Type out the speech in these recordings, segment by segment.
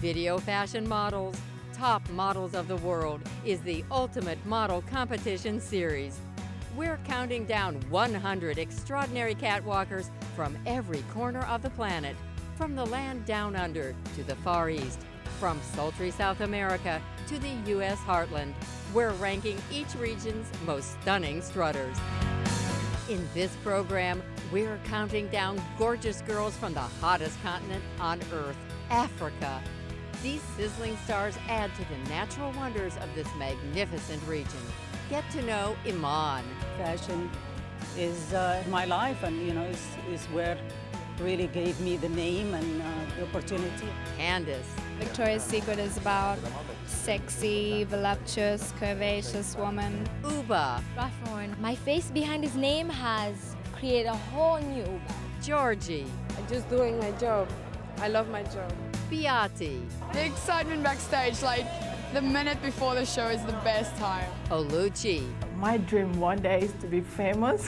Video Fashion Models, Top Models of the World is the ultimate model competition series. We're counting down 100 extraordinary catwalkers from every corner of the planet, from the land down under to the Far East, from sultry South America to the U.S. heartland. We're ranking each region's most stunning strutters. In this program, we're counting down gorgeous girls from the hottest continent on Earth, Africa. These sizzling stars add to the natural wonders of this magnificent region. Get to know Iman. Fashion is my life, and you know, is where it really gave me the name and the opportunity. Candice. Victoria's Secret is about sexy, voluptuous, curvaceous woman. Ubah. My face behind his name has created a whole new Ubah. Georgie. I'm just doing my job. I love my job. Behati. The excitement backstage, like the minute before the show is the best time. Oluchi. My dream one day is to be famous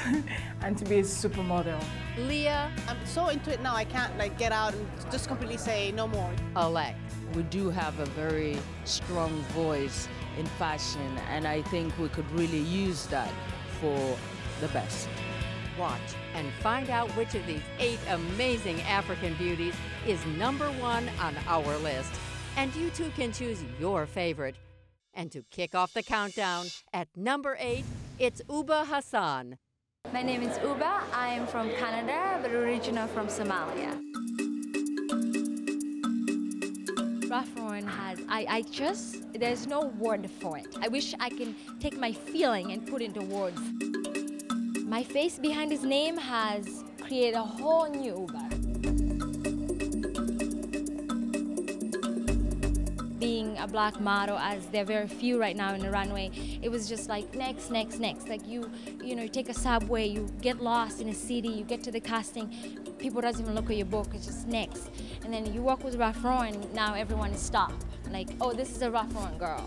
and to be a supermodel. Leah. I'm so into it now, I can't like get out and just completely say no more. Alek. We do have a very strong voice in fashion, and I think we could really use that for the best. Watch and find out which of these 8 amazing African beauties is #1 on our list. And you too can choose your favorite. And to kick off the countdown, at number 8, it's Ubah Hassan. My name is Ubah. I am from Canada, but originally from Somalia. Ralph Lauren has, I just, there's no word for it. I wish I can take my feeling and put into words. My face behind his name has created a whole new Ubah. Being a black model, as there are very few right now in the runway, it was just like next, next, next. Like you take a subway, you get lost in a city, you get to the casting, people doesn't even look at your book, it's just next. And then you walk with Ralph Lauren, and now everyone is stopped. Like, oh, this is a Ralph Lauren girl.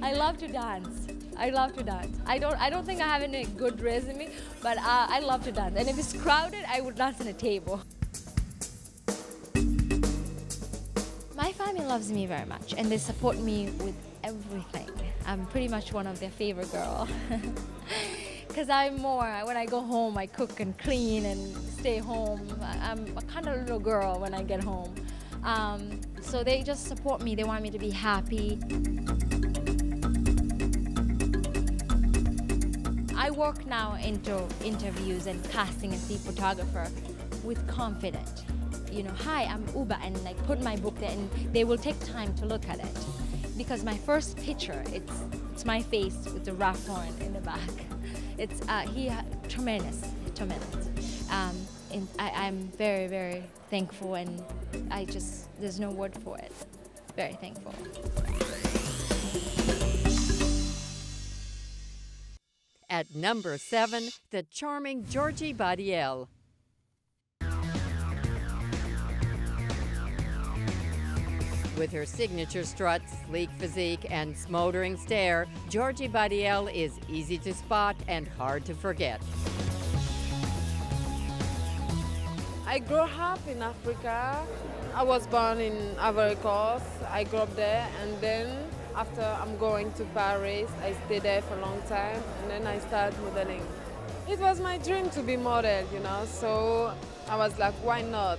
I love to dance. I love to dance. I don't think I have any good resume, but I love to dance. And if it's crowded, I would dance on a table. My family loves me very much, and they support me with everything. I'm pretty much one of their favorite girls. Because I'm more, when I go home, I cook and clean and stay home. I'm a kind of little girl when I get home. So they just support me. They want me to be happy. I work now into interviews and casting and see photographer with confidence. You know, hi, I'm Ubah, and like put my book there, and they will take time to look at it. Because my first picture, it's my face with the Ralph Lauren in the back. It's tremendous. And I'm very, very thankful, and I just, there's no word for it. Very thankful. At number 7, the charming Georgie Badiel. With her signature strut, sleek physique, and smoldering stare, Georgie Badiel is easy to spot and hard to forget. I grew up in Africa. I was born in Ivory Coast. I grew up there, and then after I'm going to Paris, I stayed there for a long time, and then I started modeling. It was my dream to be model, you know, so I was like, why not?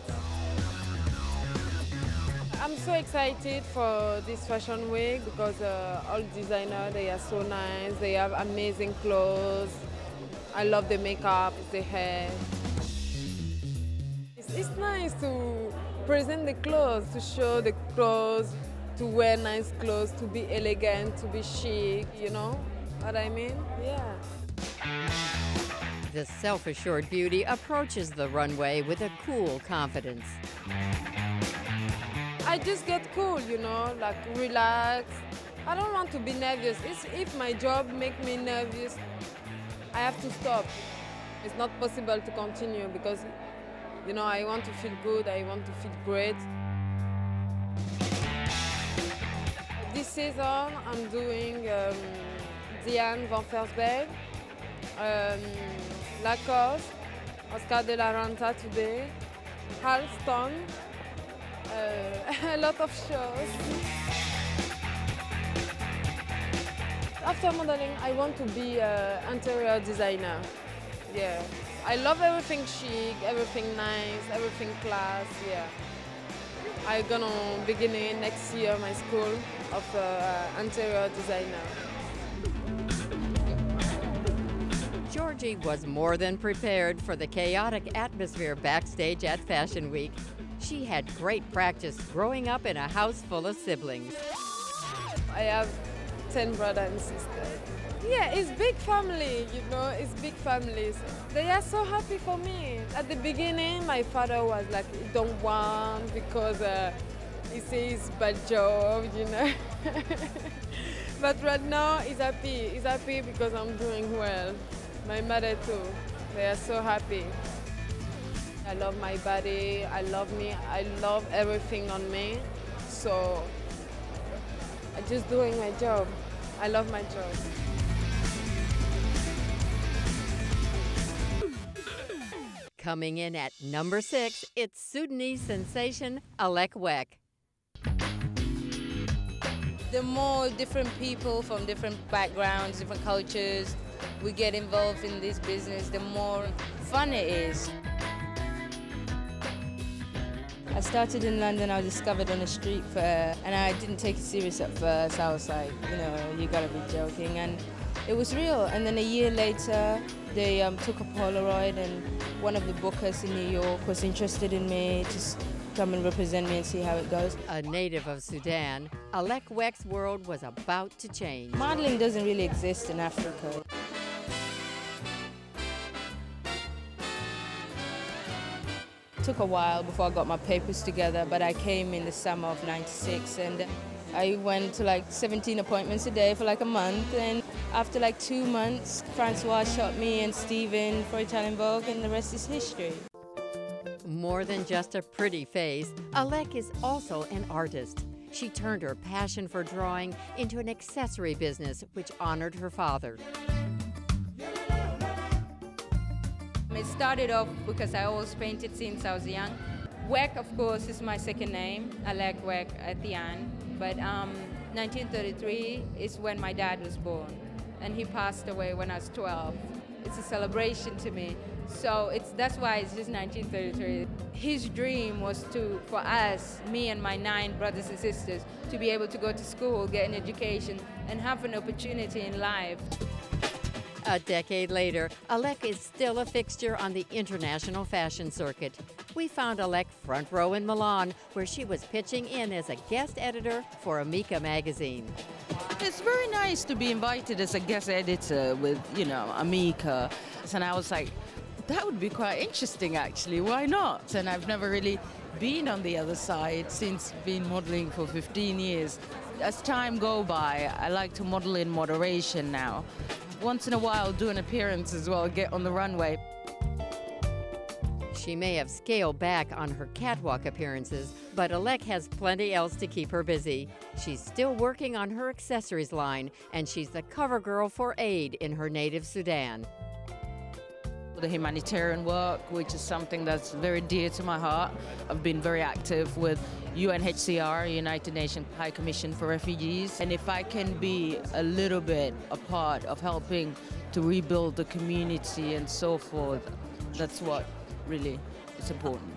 I'm so excited for this fashion week because all designers, they are so nice, they have amazing clothes. I love the makeup, the hair. It's nice to present the clothes, to show the clothes, to wear nice clothes, to be elegant, to be chic, you know what I mean? Yeah. The self-assured beauty approaches the runway with a cool confidence. I just get cool, you know, like relax. I don't want to be nervous. If my job makes me nervous, I have to stop. It's not possible to continue because, you know, I want to feel good, I want to feel great. This season, I'm doing Diane Van Fersbe, Lacoste, Oscar de la Renta today, Halston, a lot of shows. After modeling, I want to be an interior designer. Yeah, I love everything chic, everything nice, everything class. Yeah, I'm gonna begin next year my school of interior designer. Georgie was more than prepared for the chaotic atmosphere backstage at Fashion Week. She had great practice growing up in a house full of siblings. I have 10 brothers and sisters. Yeah, it's big family, you know, it's big families. They are so happy for me. At the beginning, my father was like, don't want, because he says bad job, you know. But right now, he's happy because I'm doing well. My mother too, they are so happy. I love my body, I love me, I love everything on me. So, I'm just doing my job. I love my job. Coming in at number 6, it's Sudanese sensation Alek Wek. The more different people from different backgrounds, different cultures, we get involved in this business, the more fun it is. I started in London, I was discovered on a street fair, and I didn't take it serious at first. I was like, you know, you gotta be joking, and it was real. And then a year later, they took a Polaroid, and one of the bookers in New York was interested in me to come and represent me and see how it goes. A native of Sudan, Alek Wek's world was about to change. Modeling doesn't really exist in Africa. It took a while before I got my papers together, but I came in the summer of '96, and I went to like 17 appointments a day for like a month, and after like 2 months, Francois shot me and Stephen for Italian Vogue, and the rest is history. More than just a pretty face, Alek is also an artist. She turned her passion for drawing into an accessory business which honored her father. It started off because I always painted since I was young. Wek, of course, is my second name, Alek Wek at the end. But 1933 is when my dad was born, and he passed away when I was 12. It's a celebration to me, so that's why it's just 1933. His dream was for me and my 9 brothers and sisters, to be able to go to school, get an education, and have an opportunity in life. A decade later, Alek is still a fixture on the international fashion circuit. We found Alek front row in Milan, where she was pitching in as a guest editor for Amica magazine. It's very nice to be invited as a guest editor with, you know, Amica. And I was like, that would be quite interesting, actually. Why not? And I've never really been on the other side since being modeling for 15 years. As time goes by, I like to model in moderation now. Once in a while, do an appearance as well, get on the runway. She may have scaled back on her catwalk appearances, but Alek has plenty else to keep her busy. She's still working on her accessories line, and she's the cover girl for aid in her native Sudan. The humanitarian work, which is something that's very dear to my heart. I've been very active with UNHCR, United Nations High Commission for Refugees. And if I can be a little bit a part of helping to rebuild the community and so forth, that's what really is important.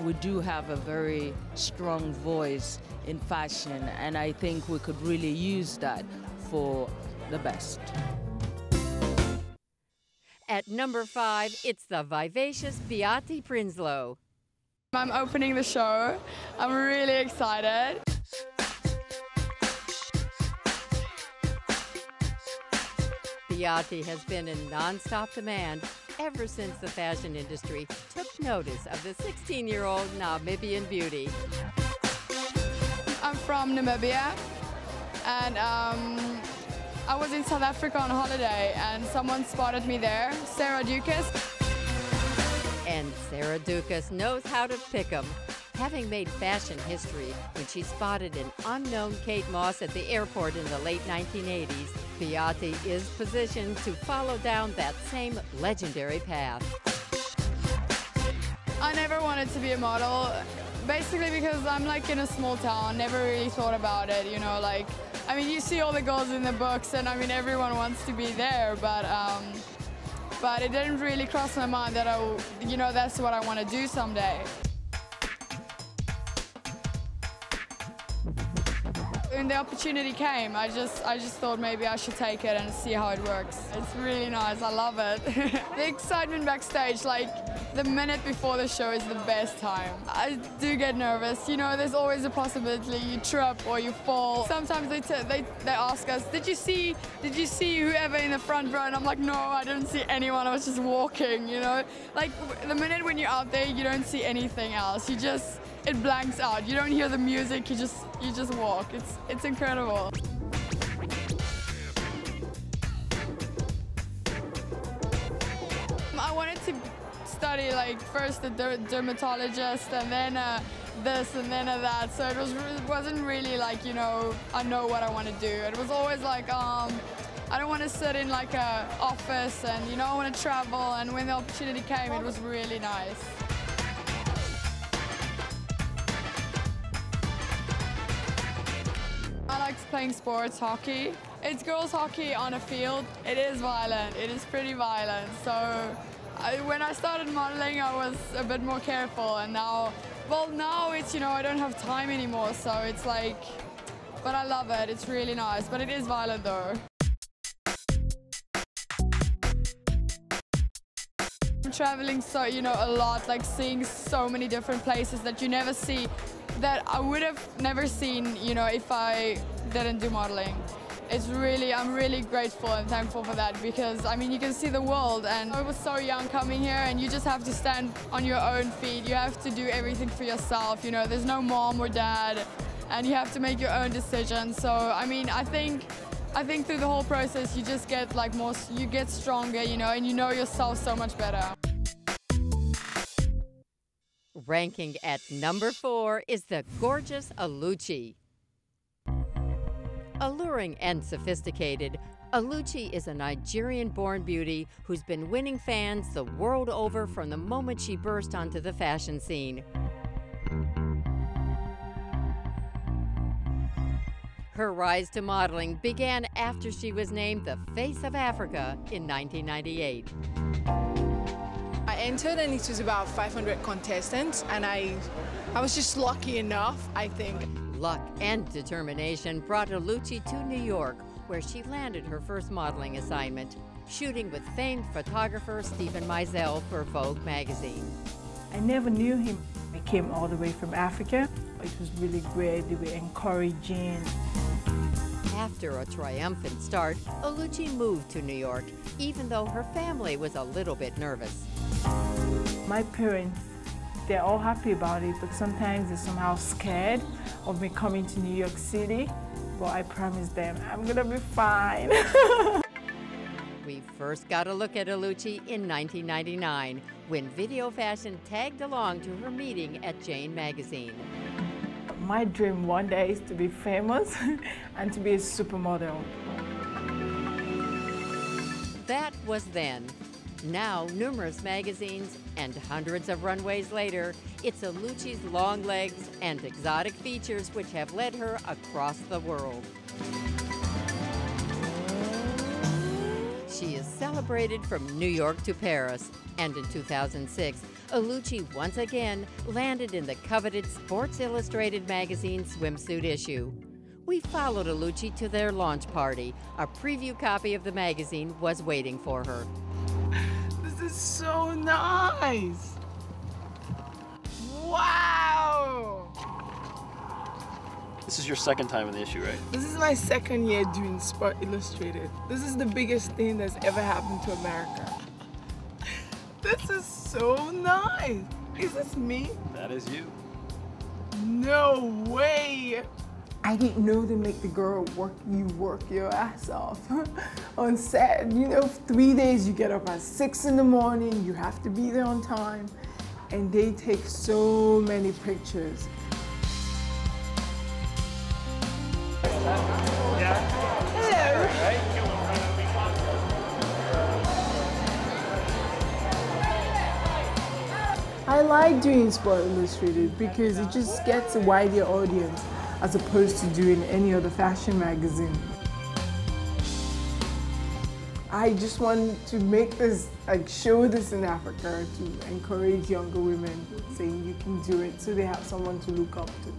We do have a very strong voice in fashion, and I think we could really use that for the best. At number 5, it's the vivacious Behati Prinsloo. I'm opening the show. I'm really excited. Behati has been in non-stop demand ever since the fashion industry took notice of the 16-year-old Namibian beauty. I'm from Namibia, and I was in South Africa on holiday, and someone spotted me there, Sarah Dukas. And Sarah Dukas knows how to pick 'em, having made fashion history when she spotted an unknown Kate Moss at the airport in the late 1980s. Behati is positioned to follow down that same legendary path. I never wanted to be a model. Basically because I'm like in a small town, never really thought about it, you know, like, I mean, you see all the girls in the books and I mean, everyone wants to be there, but it didn't really cross my mind that I, you know, that's what I want to do someday. When the opportunity came, I just thought maybe I should take it and see how it works. It's really nice, I love it. The excitement backstage, like the minute before the show is the best time. I do get nervous, you know, there's always a possibility you trip or you fall. Sometimes they ask us, did you see whoever in the front row? And I'm like, no, I didn't see anyone, I was just walking, you know. Like the minute when you're out there, you don't see anything else, you just, it blanks out. You don't hear the music, you just walk. It's incredible. I wanted to study like first the dermatologist and then this and then that, so it wasn't really like, you know, I know what I want to do. It was always like I don't want to sit in like a office, and you know, I want to travel, and when the opportunity came it was really nice. I like playing sports, hockey. It's girls hockey on a field. It is violent, it is pretty violent. So when I started modeling, I was a bit more careful, and now, well, now it's, you know, I don't have time anymore. So it's like, but I love it. It's really nice, but it is violent though. I'm traveling, so, you know, a lot, like seeing so many different places that you never see, that I would have never seen, you know, if I didn't do modeling. It's really, I'm really grateful and thankful for that, because I mean, you can see the world, and I was so young coming here, and you just have to stand on your own feet. You have to do everything for yourself, you know, there's no mom or dad, and you have to make your own decisions. So I mean, I think through the whole process, you just get like more, you get stronger, you know, and you know yourself so much better. Ranking at number 4 is the gorgeous Oluchi. Alluring and sophisticated, Oluchi is a Nigerian-born beauty who's been winning fans the world over from the moment she burst onto the fashion scene. Her rise to modeling began after she was named the Face of Africa in 1998. I entered, and it was about 500 contestants, and I was just lucky enough, I think. Luck and determination brought Oluchi to New York, where she landed her first modeling assignment, shooting with famed photographer Stephen Meisel for Vogue magazine. I never knew him. I came all the way from Africa. It was really great. They were encouraging. After a triumphant start, Oluchi moved to New York, even though her family was a little bit nervous. My parents, they're all happy about it, but sometimes they're somehow scared of me coming to New York City. But I promise them, I'm gonna be fine. We first got a look at Oluchi in 1999, when Videofashion tagged along to her meeting at Jane Magazine. My dream one day is to be famous and to be a supermodel. That was then. Now, numerous magazines and hundreds of runways later, it's Oluchi's long legs and exotic features which have led her across the world. She is celebrated from New York to Paris, and in 2006, Oluchi once again landed in the coveted Sports Illustrated magazine swimsuit issue. We followed Oluchi to their launch party. A preview copy of the magazine was waiting for her. This is so nice! Wow! This is your second time in the issue, right? This is my second year doing Sports Illustrated. This is the biggest thing that's ever happened to America. This is so nice! Is this me? That is you. No way! I didn't know they make the girl work your ass off on set. You know, 3 days, you get up at 6 in the morning, you have to be there on time, and they take so many pictures. Hello. I I like doing Sports Illustrated because it just gets a wider audience as opposed to doing any other fashion magazine. I just want to make this, like, show this in Africa to encourage younger women, saying you can do it, so they have someone to look up to.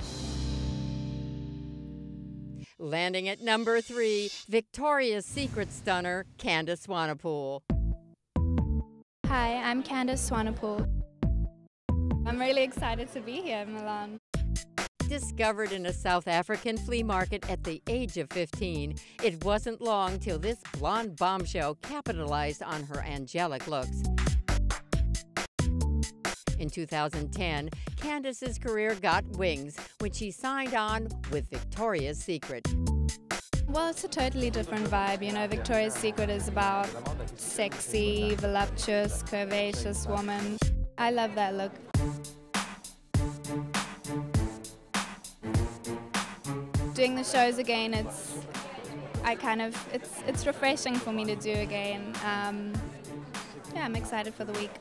Landing at number 3, Victoria's Secret stunner, Candice Swanepoel. Hi, I'm Candice Swanepoel. I'm really excited to be here in Milan. Discovered in a South African flea market at the age of 15, it wasn't long till this blonde bombshell capitalized on her angelic looks. In 2010, Candice's career got wings when she signed on with Victoria's Secret. Well, it's a totally different vibe, you know. Victoria's Secret is about sexy, voluptuous, curvaceous woman. I love that look. Doing the shows again, it's refreshing for me to do again. Yeah, I'm excited for the week.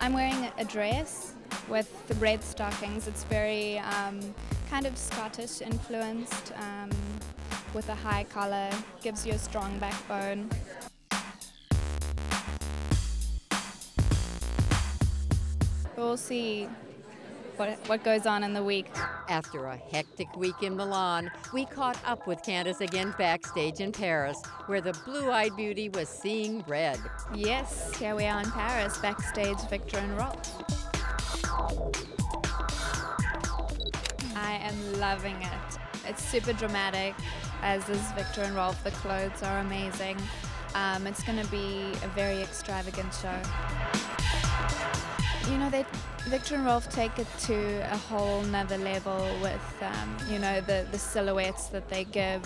I'm wearing a dress with the red stockings. It's very kind of Scottish influenced, with a high collar, gives you a strong backbone. We'll see what goes on in the week. After a hectic week in Milan, we caught up with Candice again backstage in Paris, where the blue-eyed beauty was seeing red. Yes, here we are in Paris, backstage Victor and Rolf. I am loving it. It's super dramatic, as is Victor and Rolf. The clothes are amazing. It's going to be a very extravagant show. You know, Victor and Rolf take it to a whole nother level with, you know, the silhouettes that they give.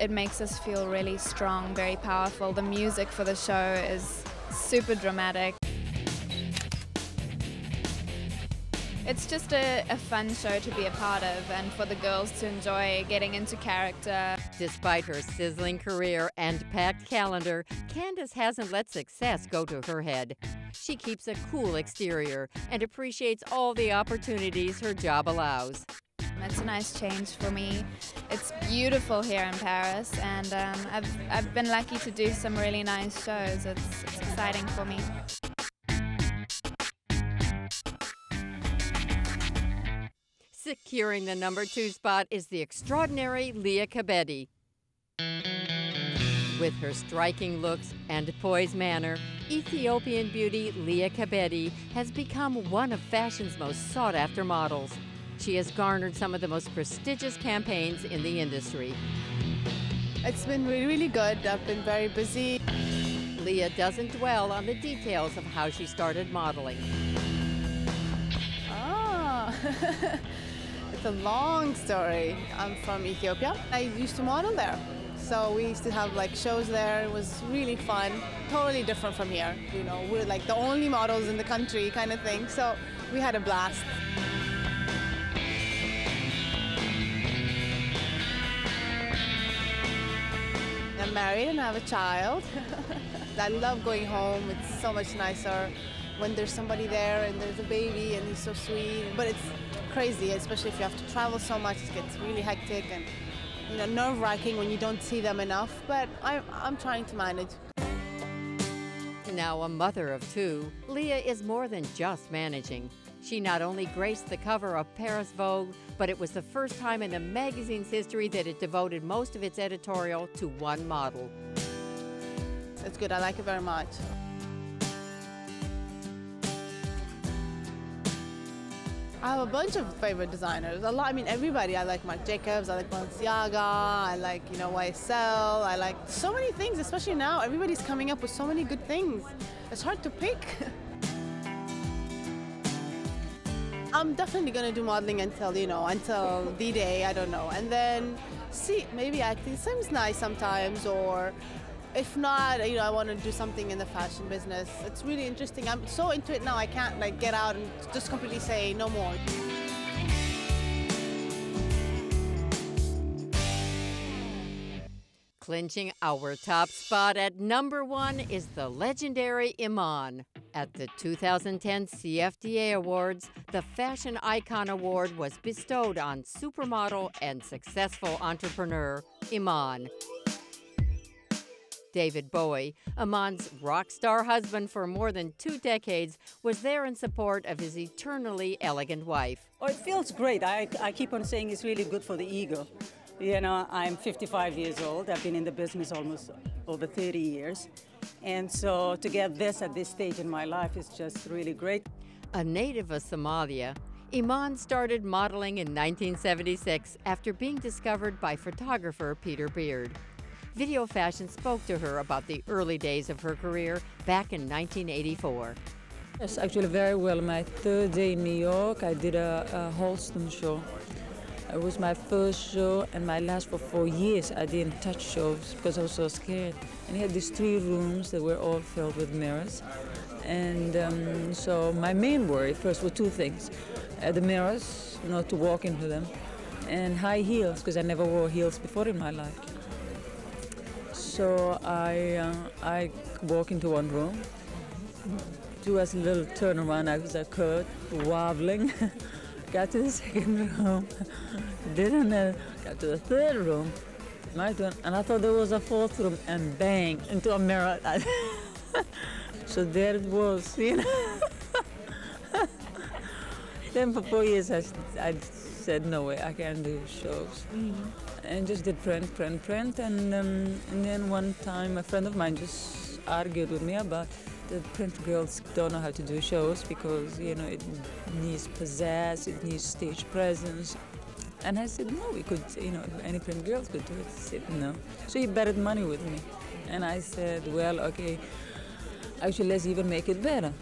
It makes us feel really strong, very powerful. The music for the show is super dramatic. It's just a fun show to be a part of, and for the girls to enjoy getting into character. Despite her sizzling career and packed calendar, Candice hasn't let success go to her head. She keeps a cool exterior and appreciates all the opportunities her job allows. It's a nice change for me. It's beautiful here in Paris, and I've been lucky to do some really nice shows. It's exciting for me. Securing the number 2 spot is the extraordinary Leah Kebede. With her striking looks and poised manner, Ethiopian beauty Leah Kebede has become one of fashion's most sought-after models. She has garnered some of the most prestigious campaigns in the industry. It's been really good. I've been very busy. Leah doesn't dwell on the details of how she started modeling. Oh, it's a long story. I'm from Ethiopia. I used to model there. So we used to have like shows there. It was really fun, totally different from here. You know, we're like the only models in the country kind of thing. So we had a blast. I'm married and I have a child. I love going home. It's so much nicer when there's somebody there and there's a baby and he's so sweet. But it's crazy, especially if you have to travel so much. It gets really hectic and, you know, nerve-wracking when you don't see them enough, but I'm trying to manage. Now a mother of 2, Leah is more than just managing. She not only graced the cover of Paris Vogue, but it was the first time in the magazine's history that it devoted most of its editorial to one model. It's good, I like it very much. I have a bunch of favorite designers. A lot, I mean, everybody. I like Marc Jacobs, I like Balenciaga, I like, you know, YSL, I like so many things, especially now. Everybody's coming up with so many good things. It's hard to pick. I'm definitely gonna do modeling until, you know, until D-Day, I don't know. And then see, maybe acting seems nice sometimes, or if not, you know, I want to do something in the fashion business. It's really interesting. I'm so into it now, I can't like get out and just completely say no more. Clinching our top spot at #1 is the legendary Iman. At the 2010 CFDA Awards, the Fashion Icon Award was bestowed on supermodel and successful entrepreneur Iman. David Bowie, Iman's rock star husband for more than 2 decades, was there in support of his eternally elegant wife. Oh, it feels great. I keep on saying it's really good for the ego. You know, I'm 55 years old. I've been in the business almost over 30 years. And so to get this at this stage in my life is just really great. A native of Somalia, Iman started modeling in 1976 after being discovered by photographer Peter Beard. Videofashion spoke to her about the early days of her career back in 1984. Yes, actually very well. My third day in New York, I did a Halston show. It was my first show and my last for 4 years. I didn't touch shows because I was so scared. And he had these 3 rooms that were all filled with mirrors. And so my main worry first were 2 things. The mirrors, not to walk into them, and high heels, because I never wore heels before in my life. So I walk into one room, do as a little turnaround as I could, wobbling. Got to the second room, didn't know, got to the third room, my turn, and I thought there was a fourth room, and bang, into a mirror. So there it was, you know. Then for 4 years, I said, no way, I can't do shows. And just did print, and then one time a friend of mine just argued with me about the print girls don't know how to do shows because, you know, it needs pizzazz, it needs stage presence. And I said, no, we could, you know, any print girls could do it. He said, no. So he betted money with me. And I said, well, okay, actually, let's even make it better.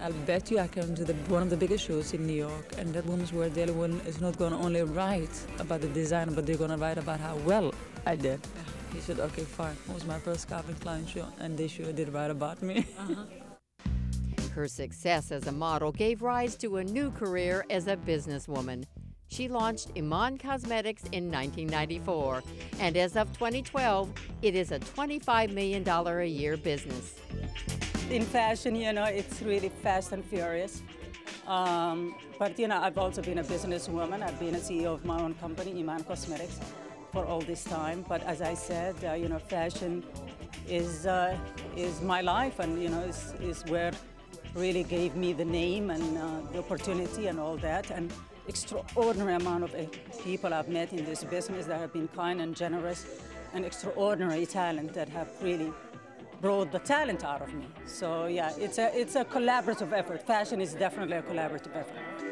I'll bet you I can do one of the biggest shows in New York, and that Women's Wear Daily is not going to only write about the design, but they're going to write about how well I did. He said, okay, fine. It was my first Calvin Klein show, and they sure did write about me. Her success as a model gave rise to a new career as a businesswoman. She launched Iman Cosmetics in 1994, and as of 2012, it is a $25 million a year business. In fashion, you know, it's really fast and furious. But, you know, I've also been a businesswoman. I've been a CEO of my own company, Iman Cosmetics, for all this time. But as I said, you know, fashion is my life, and, you know, is where really gave me the name and the opportunity and all that. And extraordinary amount of people I've met in this business that have been kind and generous, and extraordinary talent that have really brought the talent out of me. So yeah, it's a collaborative effort. Fashion is definitely a collaborative effort.